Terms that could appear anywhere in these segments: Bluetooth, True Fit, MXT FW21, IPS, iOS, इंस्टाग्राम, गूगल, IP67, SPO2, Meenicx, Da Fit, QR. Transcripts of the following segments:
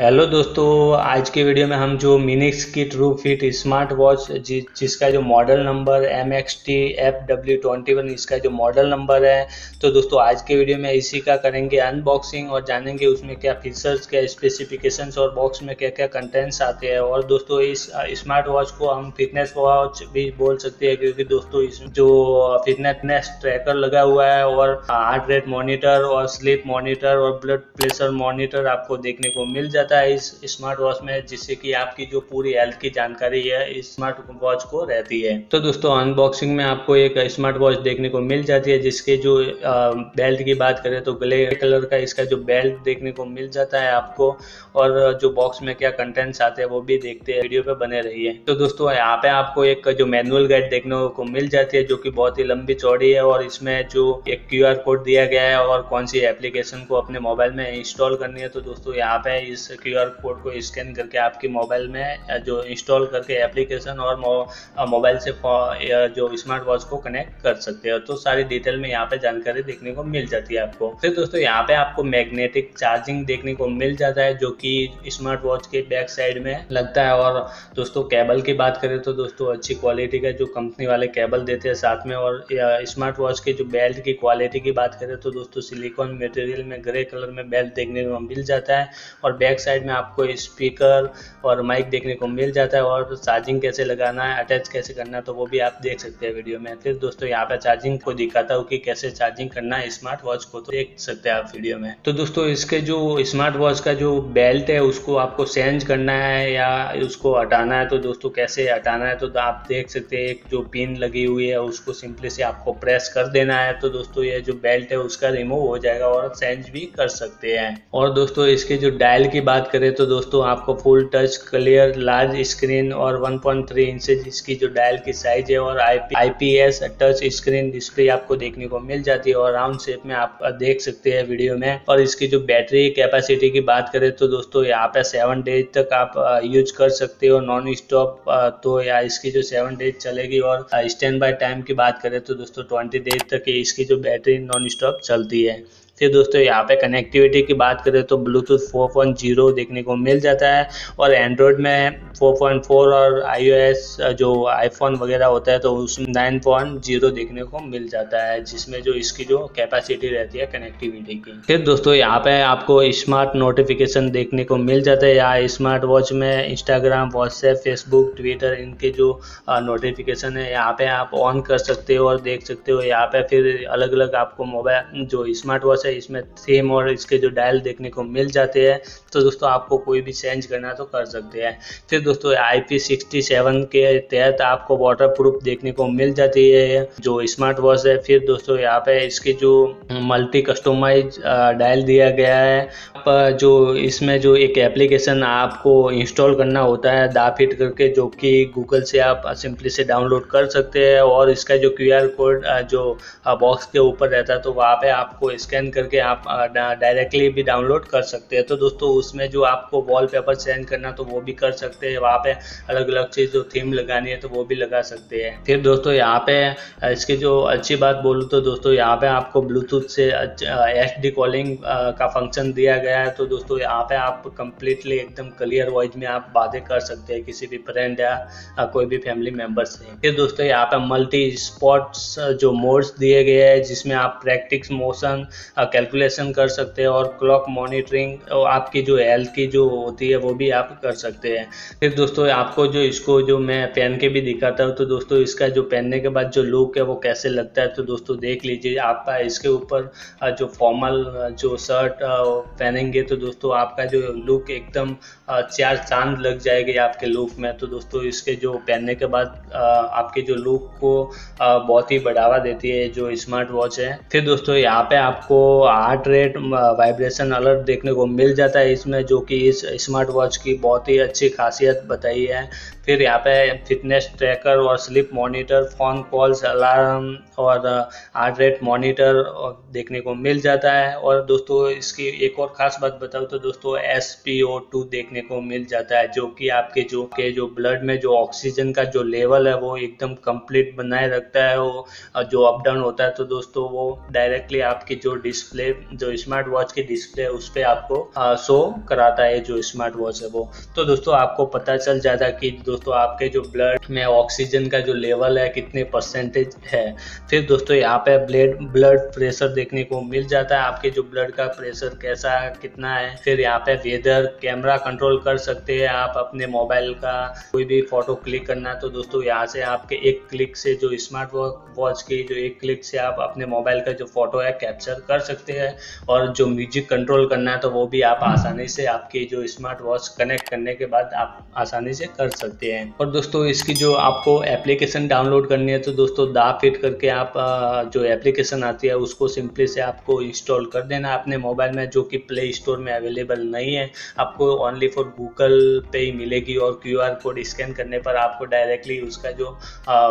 Hello दोस्तों, आज के वीडियो में हम जो मीनिक्स की ट्रू फिट स्मार्ट वॉच जिसका जो मॉडल नंबर MXT FW21 इसका जो मॉडल नंबर है, तो दोस्तों आज के वीडियो में इसी का करेंगे अनबॉक्सिंग और जानेंगे उसमें क्या फीचर्स, क्या स्पेसिफिकेशंस और बॉक्स में क्या क्या कंटेंट्स आते हैं। और दोस्तों इस स्मार्ट वॉच को हम फिटनेस वॉच भी बोल सकते हैं क्योंकि दोस्तों इस जो फिटनेस ट्रैकर लगा हुआ है और हार्ट रेट मॉनिटर और स्लीप मॉनिटर और ब्लड प्रेशर मॉनिटर आपको देखने को मिल जाता है इस स्मार्ट वॉच में, जिससे कि आपकी जो पूरी हेल्थ की जानकारी है इस स्मार्ट वॉच को रहती है। तो दोस्तों अनबॉक्सिंग में आपको एक स्मार्ट वॉच देखने को मिल जाती है जिसके जो बेल्ट की बात करें तो ग्रे कलर का इसका जो बेल्ट देखने को मिल जाता है आपको, और जो बॉक्स में क्या कंटेंट्स आते हैं वो भी देखते हैं, वीडियो पे बने रहिए। तो दोस्तों यहाँ पे आपको एक जो मैनुअल गाइड देखने को मिल जाती है जो की बहुत ही लंबी चौड़ी है, और इसमें जो एक QR कोड दिया गया है और कौन सी एप्लीकेशन को अपने मोबाइल में इंस्टॉल करनी है। तो दोस्तों यहाँ पे इस QR कोड को स्कैन करके आपके मोबाइल में जो इंस्टॉल करके एप्लीकेशन और मोबाइल से जो स्मार्ट वॉच को कनेक्ट कर सकते हो। तो सारी डिटेल में यहाँ पे जानकारी देखने को मिल जाती है आपको। फिर दोस्तों यहाँ पे आपको मैग्नेटिक चार्जिंग देखने को मिल जाता है जो कि स्मार्ट वॉच के बैक साइड में लगता है। और दोस्तों केबल की बात करें तो दोस्तों अच्छी क्वालिटी का जो कंपनी वाले केबल देते हैं साथ में, और स्मार्ट वॉच के जो बेल्ट की क्वालिटी की बात करें तो दोस्तों सिलिकॉन मटेरियल में ग्रे कलर में बेल्ट देखने को मिल जाता है, और बैक साइड में आपको स्पीकर और माइक देखने को मिल जाता है, और चार्जिंग कैसे लगाना है, अटैच कैसे करना है तो वो भी आप देख सकते हैं वीडियो में। फिर दोस्तों यहाँ पे चार्जिंग को दिखाता हूँ कि कैसे चार्जिंग करना है स्मार्ट वॉच को, तो देख सकते हैं आप वीडियो में। तो दोस्तों इसके जो स्मार्ट वॉच का जो बेल्ट है उसको आपको चेंज करना है या उसको हटाना है, तो दोस्तों कैसे हटाना है तो आप देख सकते हैं एक जो पिन लगी हुई है उसको सिंपली से आपको प्रेस कर देना है, तो दोस्तों ये जो बेल्ट है उसका रिमूव हो जाएगा और चेंज भी कर सकते हैं। और दोस्तों इसके जो डायल की बात करें तो दोस्तों आपको full touch, clear, large screen और 1.3 इंचेस इसकी जो डायल की साइज है, और IPS टच स्क्रीन डिस्प्ले आपको देखने को मिल जाती है और राउंड शेप में आप देख सकते हैं वीडियो में। और इसकी जो बैटरी कैपेसिटी की बात करें तो दोस्तों यहाँ पे 7 डेज तक आप यूज कर सकते हो नॉन स्टॉप, तो या इसकी जो 7 डेज चलेगी। और स्टैंड बाय टाइम की बात करें तो दोस्तों 20 डेज तक इसकी जो बैटरी नॉन स्टॉप चलती है। फिर दोस्तों यहाँ पे कनेक्टिविटी की बात करें तो ब्लूटूथ 4.0 देखने को मिल जाता है, और एंड्रॉयड में 4.4 और iOS जो आईफोन वगैरह होता है तो उसमें 9.0 देखने को मिल जाता है, जिसमें जो इसकी जो कैपेसिटी रहती है कनेक्टिविटी की। फिर दोस्तों यहाँ पे आपको स्मार्ट नोटिफिकेशन देखने को मिल जाता है, या स्मार्ट वॉच में इंस्टाग्राम, व्हाट्सएप, फेसबुक, ट्विटर इनके जो नोटिफिकेशन है यहाँ पे आप ऑन कर सकते हो और देख सकते हो यहाँ पे। फिर अलग अलग आपको मोबाइल जो स्मार्ट वॉच इसमें थीम और इसके जो डायल देखने को मिल जाते हैं, तो दोस्तों आपको कोई भी चेंज करना तो कर सकते हैं। फिर दोस्तों IP67 के तहत आपको वाटर प्रूफ देखने को मिल जाती है जो स्मार्ट वॉच है। फिर दोस्तों यहाँ पे इसकी जो मल्टी कस्टमाइज डायल दिया गया है, आप जो इसमें जो एक एप्लीकेशन आपको इंस्टॉल करना होता है दा फिट करके, जो कि गूगल से आप सिंपली से डाउनलोड कर सकते हैं, और इसका जो QR कोड जो बॉक्स के ऊपर रहता है तो वहाँ पे आपको स्कैन करके आप डायरेक्टली भी डाउनलोड कर सकते हैं। तो दोस्तों उसमें जो आपको वॉलपेपर चेंज करना तो वो भी कर सकते हैं, वहाँ पे अलग अलग चीज़ जो थीम लगानी है तो वो भी लगा सकते हैं। फिर दोस्तों यहाँ पे इसकी जो अच्छी बात बोलूँ तो दोस्तों यहाँ पे आपको ब्लूटूथ से HD कॉलिंग का फंक्शन दिया गया है, तो दोस्तों यहाँ पे आप कंप्लीटली एकदम क्लियर वॉइस में आप बातें कर सकते हैं किसी भी फ्रेंड या कोई भी फैमिली मेम्बर से। फिर दोस्तों यहाँ पे मल्टी स्पॉट्स जो मोड्स दिए गए हैं जिसमें आप प्रैक्टिस, मोशन, कैलकुलेशन कर सकते हैं, और क्लॉक मॉनिटरिंग आपकी जो हेल्थ की जो होती है वो भी आप कर सकते हैं। फिर दोस्तों आपको जो इसको जो मैं पहन के भी दिखाता हूँ तो दोस्तों इसका जो पहनने के बाद जो लुक है वो कैसे लगता है तो दोस्तों देख लीजिए। आप इसके ऊपर जो फॉर्मल जो शर्ट पहनेंगे तो दोस्तों आपका जो लुक एकदम 4 चांद लग जाएगी आपके लुक में, तो दोस्तों इसके जो पहनने के बाद आपके जो लुक को बहुत ही बढ़ावा देती है जो स्मार्ट वॉच है। फिर दोस्तों यहाँ पे आपको हार्ट रेट, वाइब्रेशन अलर्ट देखने को मिल जाता है इसमें, जो कि इस स्मार्ट वॉच की बहुत ही अच्छी खासियत बताई है। फिर यहाँ पे फिटनेस ट्रैकर और sleep monitor, phone calls, alarm और हार्ट रेट मॉनिटर देखने को मिल जाता है। और दोस्तों इसकी एक और ख़ास बात बताऊँ तो दोस्तों SPO2 देखने को मिल जाता है, जो कि आपके जो ब्लड में जो ऑक्सीजन का जो लेवल है वो एकदम कंप्लीट बनाए रखता है। वो जो अप डाउन होता है तो दोस्तों वो डायरेक्टली आपकी जो डिस्प्ले, जो स्मार्ट वॉच की डिस्प्ले, उस पर आपको शो कराता है जो स्मार्ट वॉच है वो। तो दोस्तों आपको पता चल जाता है कि दोस्तों आपके जो ब्लड में ऑक्सीजन का जो लेवल है कितने परसेंटेज है। फिर दोस्तों यहाँ पे ब्लड प्रेशर देखने को मिल जाता है, आपके जो ब्लड का प्रेशर कैसा है, कितना है। फिर यहाँ पे वेदर कैमरा कंट्रोल कर सकते हैं आप अपने मोबाइल का, कोई भी फोटो क्लिक करना तो दोस्तों यहाँ से आपके एक क्लिक से जो स्मार्ट वॉच की जो एक क्लिक से आप अपने मोबाइल का जो फोटो है कैप्चर कर सकते हैं। और जो म्यूजिक कंट्रोल करना है तो वो भी आप आसानी से आपकी जो स्मार्ट वॉच कनेक्ट करने के बाद आप आसानी से कर सकते हैं। और दोस्तों इसकी जो आपको एप्लीकेशन डाउनलोड करनी है तो दोस्तों दा फिट करके आप जो एप्लीकेशन आती है उसको सिंपली से आपको इंस्टॉल कर देना अपने मोबाइल में, जो कि प्ले स्टोर में अवेलेबल नहीं है, आपको ओनली फॉर गूगल पे ही मिलेगी। और QR कोड स्कैन करने पर आपको डायरेक्टली उसका जो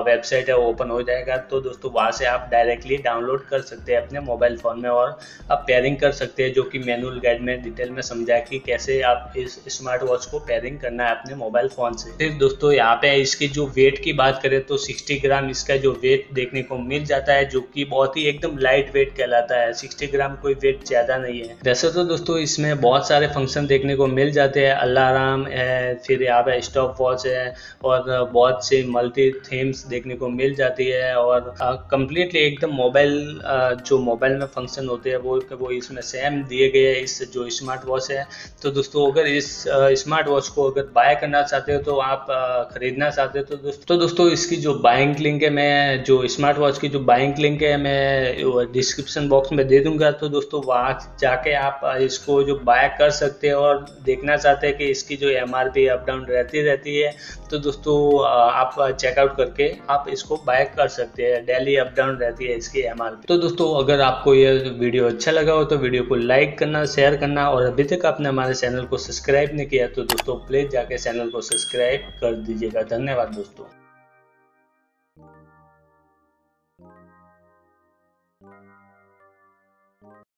वेबसाइट है ओपन हो जाएगा। तो दोस्तों वहाँ से आप डायरेक्टली डाउनलोड कर सकते हैं अपने मोबाइल फ़ोन में और आप पेयरिंग कर सकते हैं, जो कि मैनुअल गाइड में डिटेल में समझाया कि कैसे आप इस स्मार्ट वॉच को पेयरिंग करना है अपने मोबाइल फ़ोन से। फिर दोस्तों यहाँ पे इसकी जो वेट की बात करें तो 60 ग्राम इसका जो वेट देखने को मिल जाता है, जो कि बहुत ही एकदम लाइट वेट कहलाता है। 60 ग्राम कोई वेट ज़्यादा नहीं है। वैसे तो दोस्तों इसमें बहुत सारे फंक्शन देखने को मिल जाते हैं, अलार्म है, फिर यहाँ पे स्टॉप वॉच है और बहुत से मल्टी थीम्स देखने को मिल जाती है। और कम्प्लीटली एकदम मोबाइल जो मोबाइल में फंक्शन होते हैं वो इसमें सेम दिए गए हैं इस जो स्मार्ट वॉच है। तो दोस्तों अगर इस स्मार्ट वॉच को अगर बाय करना चाहते हो, तो आप खरीदना चाहते हो तो दोस्तों इसकी जो बाइंग लिंक है, मैं जो स्मार्ट वॉच की जो बाइंग लिंक है मैं डिस्क्रिप्शन बॉक्स में दे दूंगा। तो दोस्तों वहाँ जाके आप इसको जो बाय कर सकते हैं और देखना चाहते हैं कि इसकी जो MRP अप डाउन रहती है तो दोस्तों आप चेकआउट करके आप इसको बाय कर सकते हैं। डेली अप डाउन रहती है इसकी MRP। तो दोस्तों अगर आपको ये वीडियो अच्छा लगा हो तो वीडियो को लाइक करना, शेयर करना और अभी तक आपने हमारे चैनल को सब्सक्राइब नहीं किया तो दोस्तों प्लीज़ जाके चैनल को सब्सक्राइब कर दीजिएगा। धन्यवाद दोस्तों।